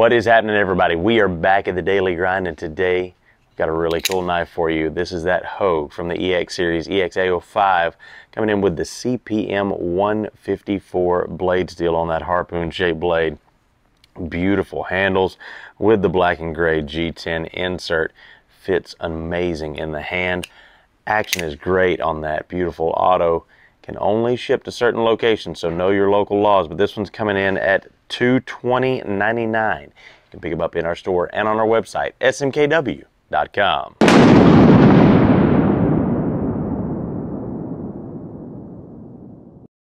What is happening, everybody? We are back at the daily grind, and today I've got a really cool knife for you. This is that Hogue from the EX series, EX-A05, coming in with the CPM 154 blade steel on that harpoon shaped blade. Beautiful handles with the black and gray G10 insert. Fits amazing in the hand. Action is great on that beautiful auto. Can only ship to certain locations, so know your local laws, but this one's coming in at $220.99. You can pick them up in our store and on our website, smkw.com.